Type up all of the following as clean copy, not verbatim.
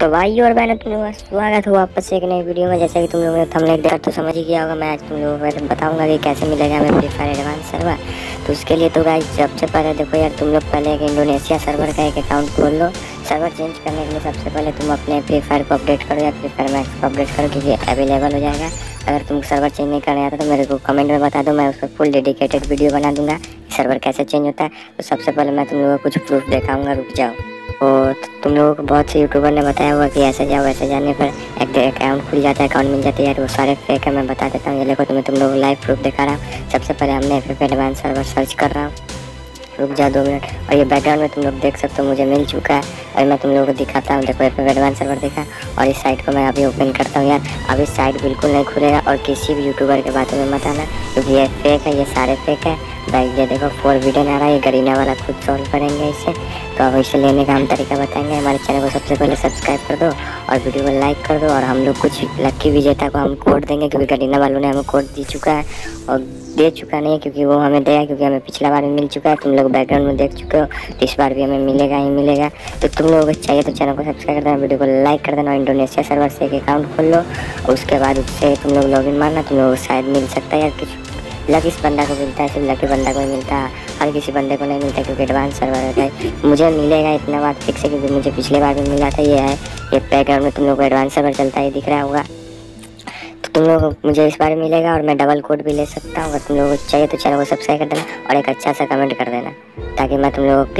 तो भाई और बहनों तुम लोगों का स्वागत हो वापस एक नई वीडियो में। जैसे कि तुम लोगों ने थंबनेल देखा तो समझ ही गया होगा, मैं आज तुम लोगों को बताऊंगा कि कैसे मिलेगा हमें फ्री फायर एडवांस सर्वर। तो उसके लिए तो गाइस सबसे पहले देखो यार, तुम लोग पहले एक इंडोनेशिया सर्वर का एक अकाउंट खोल लो। सर्वर चेंज करने के लिए सबसे पहले तुम अपने फ्री फायर को अपडेट करो या फ्री फायर मैक्स को अपडेट करो, क्योंकि अवेलेबल हो जाएगा। अगर तुम सर्वर चेंज नहीं करना आता तो मेरे को कमेंट में बता दो, मैं उस पर फुल डेडिकेटेड वीडियो बना दूंगा सर्वर कैसे चेंज होता है। तो सबसे पहले मैं तुम लोगों को कुछ प्रूफ दिखाऊंगा, रुक जाओ। और तुम लोगों को बहुत से यूट्यूबर ने बताया हुआ कि ऐसे जाओ, वैसे जाने पर एक अकाउंट खुल जाता है, अकाउंट मिल जाता है यार, वो सारे फेक है। मैं बता देता हूँ, ये देखो तुम्हें तुम लोग लाइव प्रूफ दिखा रहा हूँ। सबसे पहले हमने free fire advance server search कर रहा हूँ, रुक जाओ 2 मिनट। और ये बैकग्राउंड में तुम लोग देख सकते हो मुझे मिल चुका है, और मैं तुम लोगों को दिखाता हूँ। देखो फ्री फायर एडवांस सर्वर देखा, और इस साइट को मैं अभी ओपन करता हूँ यार। अभी साइट बिल्कुल नहीं खुलेगा, और किसी भी यूट्यूबर के बातों में मत आना, क्योंकि ये फेक है, ये सारे फेक है भाई। ये देखो 4 वीडियो आ रहा है, ये गरीना वाला खुद सॉल्व करेंगे इसे। तो अब इसे लेने का हम तरीका बताएंगे। हमारे चैनल को सबसे पहले सब्सक्राइब कर दो और वीडियो को लाइक कर दो, और हम लोग कुछ लकी विजेता को हम कोड देंगे, क्योंकि गरीना वालों ने हमें कोड दे चुका है और दे चुका नहीं है, क्योंकि वो हमें देगा, क्योंकि हमें पिछला बार भी मिल चुका है। तुम लोग बैकग्राउंड में देख चुके हो, तो इस बार भी हमें मिलेगा ही मिलेगा। तो तुम लोगों को चाहिए तो चैनल को सब्सक्राइब कर देना, वीडियो को लाइक कर देना, और इंडोनेशिया सर्वर से एक अकाउंट खोल लो। उसके बाद उससे तुम लोग लॉगिन मारना, तुम लोगों को शायद मिल सकता है यार कुछ लक। इस बंदा को मिलता है, सिर्फ लकी बंदा को ही मिलता है, हर किसी बंदे को नहीं मिलता, क्योंकि एडवांस सर्वर होता है। मुझे मिलेगा इतना बात फिक्स है, क्योंकि मुझे पिछले बार भी मिला था। ये है, ये बैकग्राउंड में तुम लोग को एडवांस सर्वर चलता है दिख रहा होगा। तो तुम लोग मुझे इस बार मिलेगा, और मैं डबल कोड भी ले सकता हूँ। अगर तुम लोगों को चाहिए तो चैनल को सब्सक्राइब कर देना, और एक अच्छा सा कमेंट कर देना, ताकि मैं तुम लोगों को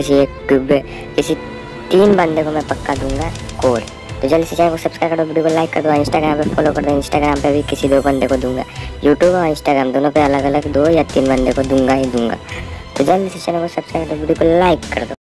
किसी 3 बंदे को मैं पक्का दूंगा कोड। तो जल्दी से चैनल को सब्सक्राइब करो, वीडियो को लाइक कर दो, इंस्टाग्राम पे फॉलो कर दो। इंस्टाग्राम पे भी किसी 2 बंदे को दूंगा, यूट्यूब और इंस्टाग्राम दोनों पे अलग अलग 2 या 3 बंदे को दूंगा ही दूंगा। तो जल्दी से चैनल को सब्सक्राइब करो, वीडियो को लाइक कर दो।